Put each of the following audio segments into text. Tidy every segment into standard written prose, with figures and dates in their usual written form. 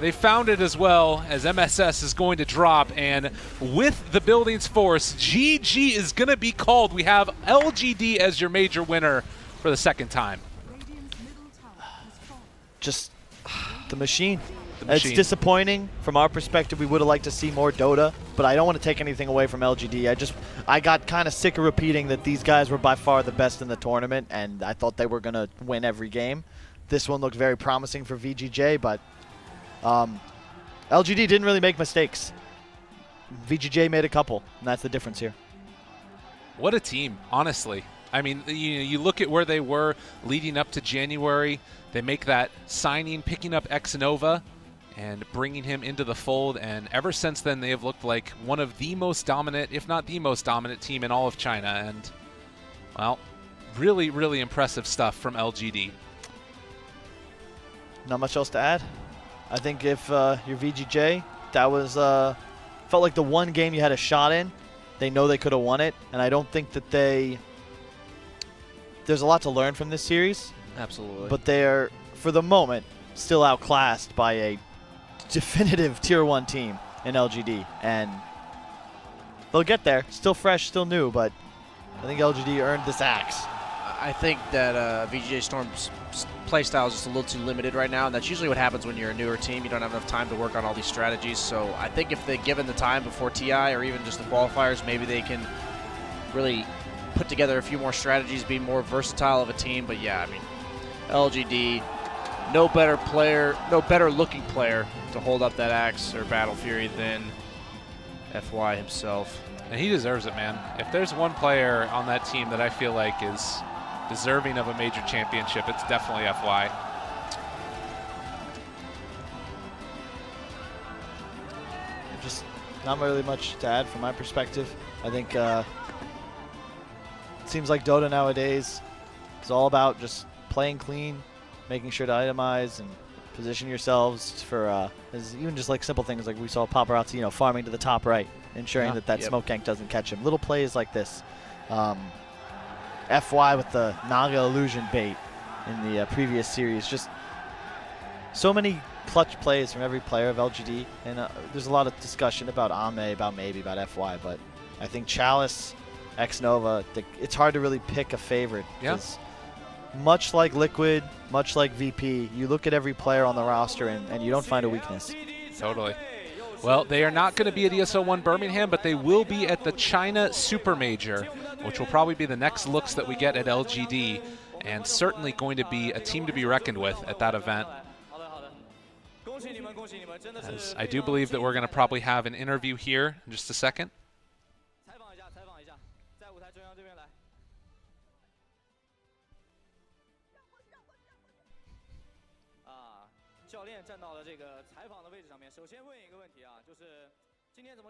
They found it as well, as MSS is going to drop, and with the building's force, GG is going to be called. We have LGD as your major winner for the second time. Just the machine. It's disappointing from our perspective. We would have liked to see more Dota, but I don't want to take anything away from LGD. I got kind of sick of repeating that these guys were by far the best in the tournament, and I thought they were going to win every game. This one looked very promising for VGJ, but LGD didn't really make mistakes. VGJ made a couple, and that's the difference here. What a team, honestly. I mean, you look at where they were leading up to January. They make that signing, picking up Xnova, and bringing him into the fold, and ever since then they have looked like one of the most dominant, if not the most dominant team in all of China, and, well, really, really impressive stuff from LGD. Not much else to add. I think if you're VGJ, that was, felt like the one game you had a shot in. They know they could have won it, and I don't think that they, there's a lot to learn from this series. Absolutely. But they're, for the moment, still outclassed by a definitive Tier 1 team in LGD, and they'll get there. Still fresh, still new, but I think LGD earned this axe. I think that VGJ.Storm's playstyle is just a little too limited right now, and that's usually what happens when you're a newer team. You don't have enough time to work on all these strategies, so I think if they're given the time before TI or even just the qualifiers, maybe they can really put together a few more strategies, be more versatile of a team. But yeah, I mean, LGD, no better player, no better looking player to hold up that axe or Battle Fury than FY himself. And he deserves it, man. If there's one player on that team that I feel like is deserving of a major championship, it's definitely FY. Just not really much to add from my perspective. I think it seems like Dota nowadays is all about just playing clean, making sure to itemize and position yourselves for even just like simple things like we saw Paparazzi, you know, farming to the top right, ensuring that smoke gank doesn't catch him. Little plays like this. FY with the Naga illusion bait in the previous series. Just so many clutch plays from every player of LGD, and there's a lot of discussion about Ame, about Maybe, about FY, but I think Chalice, Xnova, it's hard to really pick a favorite. Yeah. Much like Liquid, much like VP, you look at every player on the roster and you don't find a weakness. Totally. Well, they are not going to be at ESL One Birmingham, but they will be at the China Super Major, which will probably be the next looks that we get at LGD, and certainly going to be a team to be reckoned with at that event. As I do believe that we're going to probably have an interview here in just a second.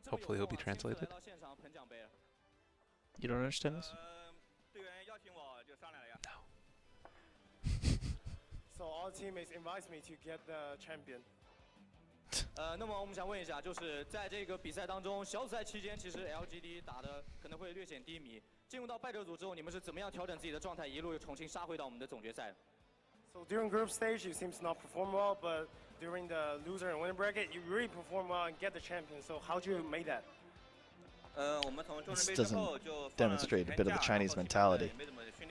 Hopefully he'll be translated. You don't understand this? No. So our teammates invites me to get the champion. So during group stage, you seem to not perform well, but during the loser and winner bracket, you really perform well and get the champion. So how do you make that? This doesn't demonstrate a bit of the Chinese mentality.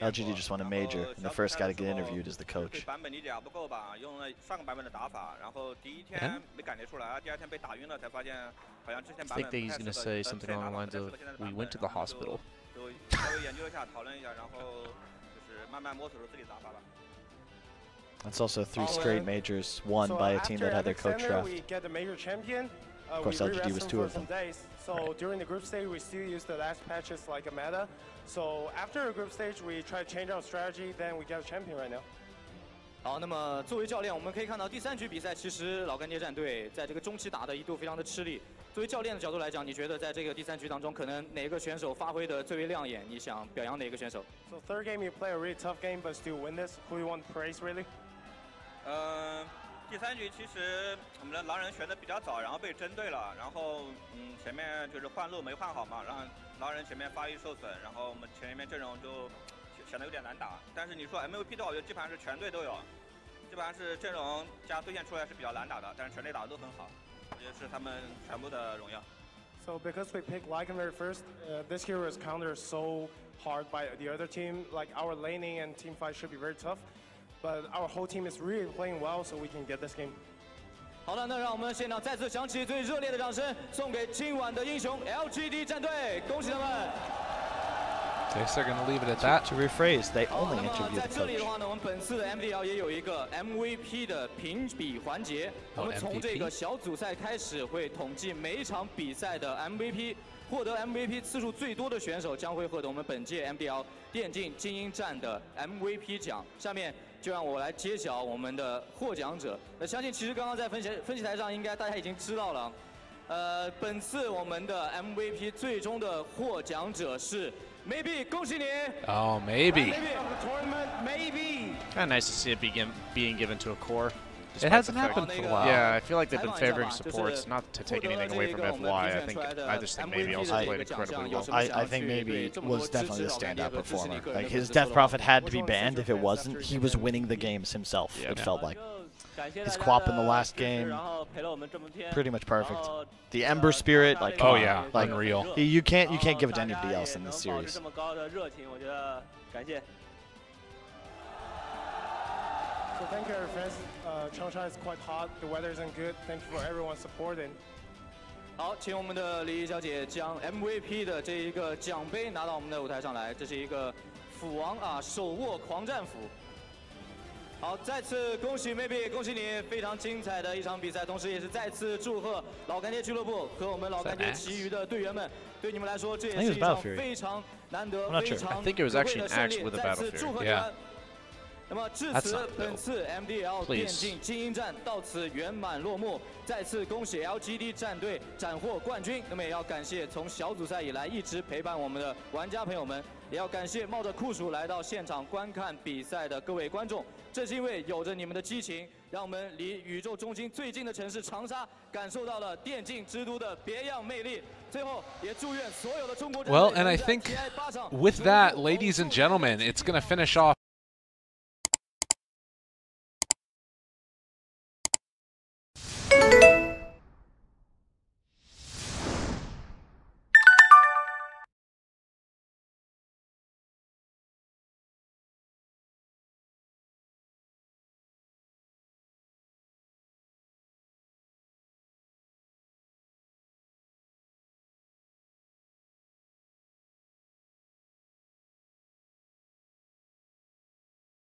LGD just won a major, and the first guy to get interviewed is the coach. Yeah? I think that he's going to say something along the lines of, "We went to the hospital." That's also three straight majors won by a team that had their coach draft. Of course, LGD was two of them. So during the group stage, we still use the last patches like a meta. So after a group stage, we try to change our strategy, then we get a champion right now. So third game, you play a really tough game, but still win this. Who you want to praise, really? 基本上是阵容加对线出来是比较难打的，但是全队打的都很好，我觉得是他们全部的荣耀。 So because we picked Lycan very first, this hero is countered so hard by the other team. Like our laning and team fight should be very tough, but our whole team is really playing well, so we can get this game. 好了，那让我们现场再次响起最热烈的掌声，送给今晚的英雄 LGD 战队，恭喜他们！ I guess they're going to leave it at that. To rephrase, they only interview the coach. 就让我来揭晓我们的获奖者。相信其实刚刚在分析台上，应该大家已经知道了。本次我们的 MVP 最终的获奖者是 Maybe， 恭喜你。Oh, Maybe. Maybe. Kind of nice to see it being given to a core. It hasn't happened for a while. Yeah, I feel like they've been favoring supports. Not to take anything away from FY, I just think Maybe also played incredibly well. I think Maybe was definitely the standout performer. Like his Death Prophet had to be banned. If it wasn't, he was winning the games himself. Yeah, it felt like. His quap in the last game, pretty much perfect. The Ember Spirit, like oh yeah, like unreal. You can't give it to anybody else in this series. So thank you, our friends. Changsha is quite hot. The weather isn't good. Thank you for everyone's support. 好，请我们的李小姐将 MVP 的这一个奖杯拿到我们的舞台上来。这是一个斧王啊，手握狂战斧。好，再次恭喜 Maybe， 恭喜你，非常精彩的一场比赛。同时，也是再次祝贺老干爹俱乐部和我们老干爹其余的队员们。对你们来说，这也是一场非常难得、非常珍贵的胜利。再次祝贺你们。 那么至此，本次 MDL 电竞精英战到此圆满落幕。再次恭喜 LGD 战队斩获冠军。那么也要感谢从小组赛以来一直陪伴我们的玩家朋友们，也要感谢冒着酷暑来到现场观看比赛的各位观众。正是因为有着你们的激情，让我们离宇宙中心最近的城市长沙感受到了电竞之都的别样魅力。 Well, and I think with that, ladies and gentlemen, it's going to finish off